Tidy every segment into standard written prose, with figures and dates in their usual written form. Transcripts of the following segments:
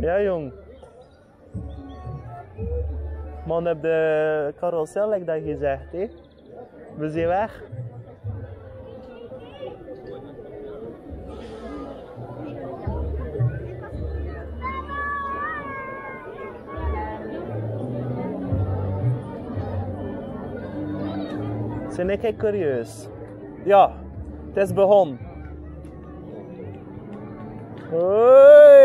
Ja, jong. Man, op de carousel heb ik dat gezegd, hè? We zijn weg. Zijn ik curieus? Ja, het is begonnen. Hoi!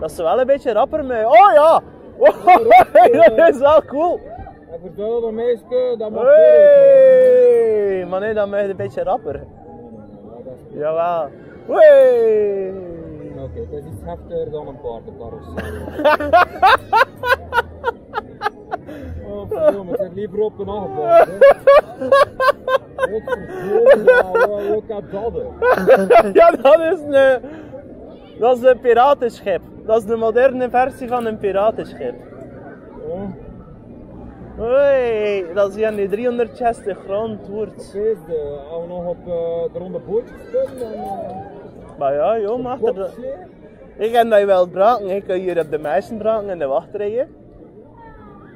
Dat is wel een beetje rapper mee. Oh ja! Oh, dat is wel cool! Hij vertelde een meisje, dat mag niet. Maar nee, dat mag een beetje rapper. Jawel. Hoi! Oké, dat is iets heftiger dan een paardencarousel. Oh, we zijn liever op een afbouw. Wat verdomme, ook aan dadden. Ja, dat is een piratenschip. Dat is de moderne versie van een piratenschip. Hoi, dat is hier aan die 360 grond wordt. Oké, gaan we nog op de ronde bootjes kunnen? Maar ja, joh, mag dat. Ik heb dat je wel braken. Ik kan hier op de meisjes braken en de wachtrijen.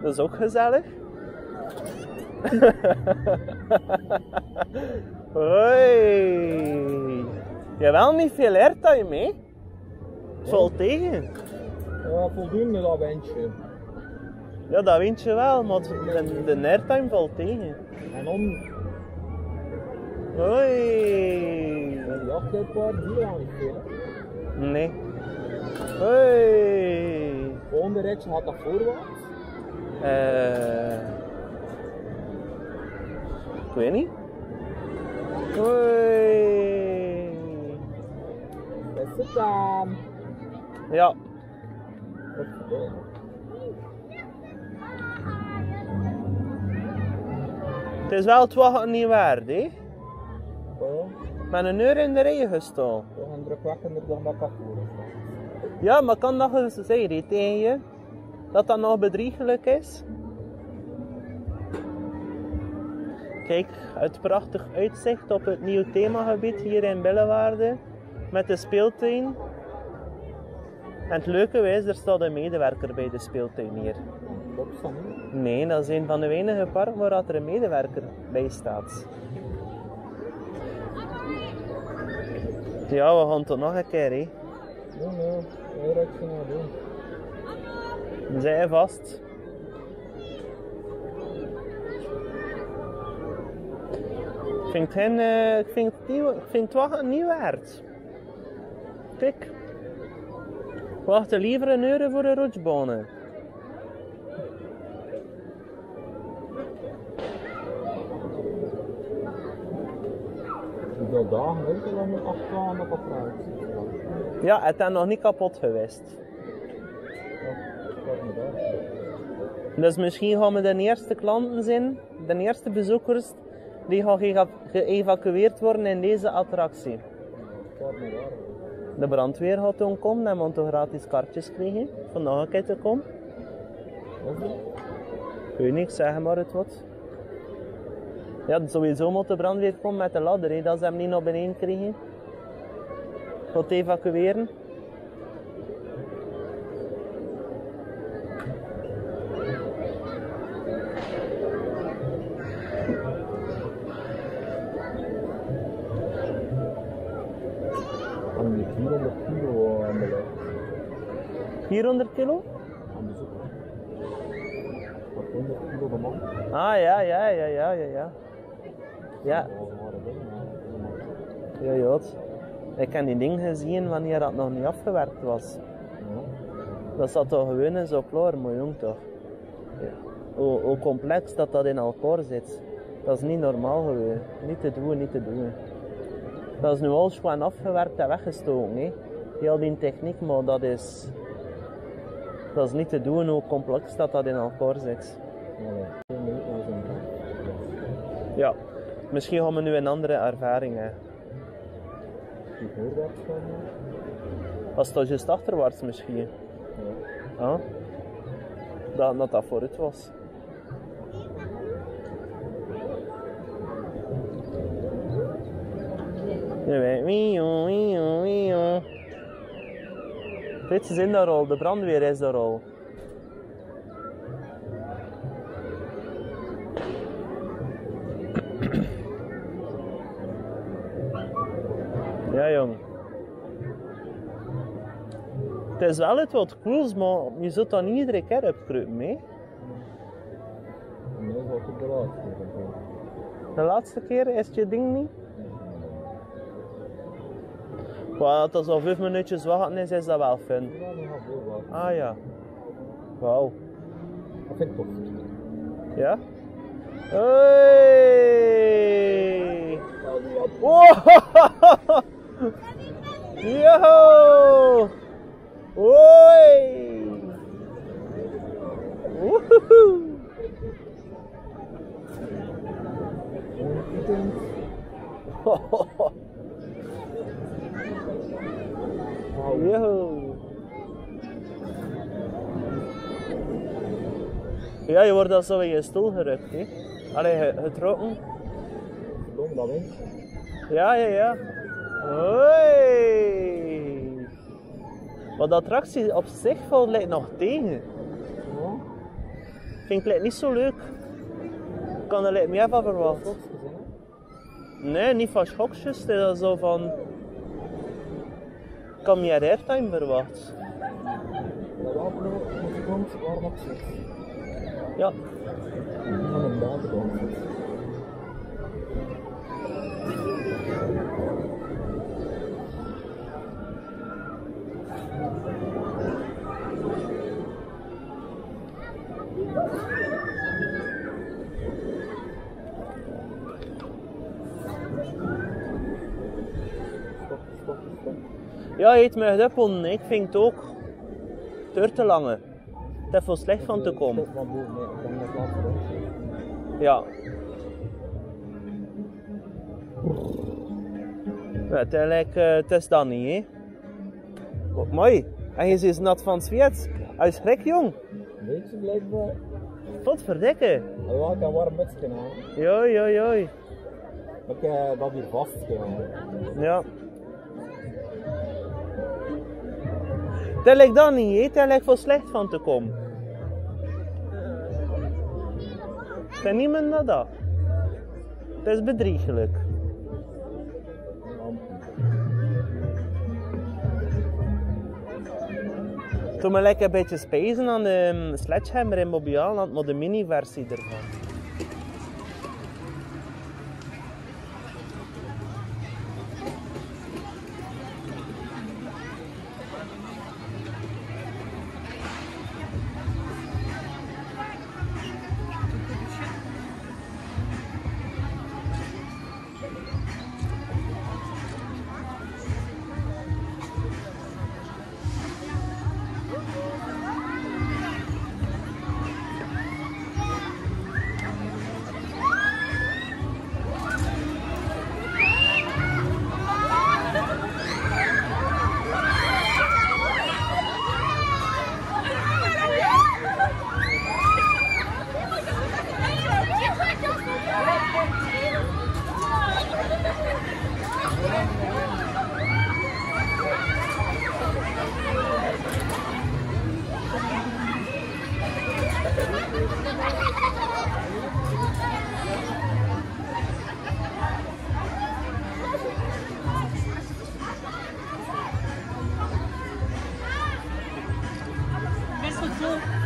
Dat is ook gezellig. Hoi. Jawel, niet veel leert dat je mee. Vol tegen. Ja, voldoende dat windje. Ja, dat windje wel, maar de airtime valt tegen. En om. Hoi. En die achterpaard, die gaan niet veel. Nee. Hoi. Volgende rechts gaat dat voorwaarts. Ik weet niet. Hoi. Dat zit dan. Ja. Het is wel het wachten niet waard, hè? Met een uur in de regen gestaan. We gaan drukwekkender dan dat kan voeren. Ja, maar kan dat zeggen tegen je? Dat dat nog bedriegelijk is? Kijk, het prachtig uitzicht op het nieuwe themagebied hier in Bellewaerde met de speeltuin. En het leuke is, er staat een medewerker bij de speeltuin hier. Nee, dat is een van de weinige parken waar er een medewerker bij staat. Ja, we gaan toch nog een keer, hè? Nee, hij ruikt van haar doen. Zij je vast. Ik vind het wel niet waard. Kijk. We wachten liever €1 voor de rotsbonen. Hoeveel dagen heeft het nog met afgaan dat afgaan? Ja, het is nog niet kapot geweest. Dus misschien gaan we de eerste klanten zijn, de eerste bezoekers, die gaan geëvacueerd worden in deze attractie. De brandweer gaat toen komen en we toch gratis kaartjes krijgen om nog een keer te komen. Ik weet niet, zeg maar het wat. Ja, sowieso moet de brandweer komen met de ladder, he, dat ze hem niet naar beneden krijgen. Tot evacueren. En die 400 kilo aan de lijf. 400 kilo? Aan de zoek. 400 kilo de man. Ah ja. Ja. Ja, jood. Ik heb die ding gezien wanneer dat nog niet afgewerkt was. Ja. Dat zat toch gewoon in zo klaar, mooi jong toch. Ja. Hoe complex dat in elkaar zit. Dat is niet normaal gewoon. Niet te doen. Dat is nu alles gewoon afgewerkt en weggestoken. He. Heel die techniek, maar dat is niet te doen hoe complex dat in elkaar zit. Ja. Misschien gaan we nu een andere ervaring hebben. Die voorwaarts van je? Was dat juist achterwaarts misschien? Ja. Huh? Dat vooruit was. Je weet, wiejo. Dit is in daar al, de brandweer is daar al. Ja, jong. Het is wel het wat cools, maar je zult dat niet iedere keer opkruipen, hè? Nee, dat is de laatste keer. De laatste keer is je ding niet? Wat als al 5 minuutjes wachten is, is dat wel fun. Ah ja. Wauw. Dat vind ik tof. Ja? Hey! Wow! Yo! Hoi! Woehoe! Yo! Ja, je wordt als zo in je stoel gerukt, hè? Allee, getrokken. Kom dan in. Ja. Hoi! Maar de attractie op zich valt lijkt nog tegen. Ja. Vind ik lijkt niet zo leuk. Ik kan er lijkt meer van verwachten. Nee, niet van schokjes. Dat is zo van... Ik kan meer airtime verwachten. Ja, waar komt, waar mag zit. Ja. Van een buitenkant. Ja, eet mijn duppelen. Ik vind het ook. Deur te lange. Het is veel slecht van te komen. Ja. Uiteindelijk, het is dat niet, hè? Wat mooi. En je is nat van zweet. Hij is gek, jong. Weet je, blijkbaar. Potverdikke. Ja, ik heb een warm mutsje aan. Joi, joi, joi. Ik heb dat hier vast. Ja. Dat lijkt dan niet, hè? Daar lijkt veel slecht van te komen. Het is niet meer dan dat. Het is bedriegelijk. Toen maar lekker een beetje spijzen aan de sledgehammer in Mobieland, maar de mini-versie ervan. Best wel cool.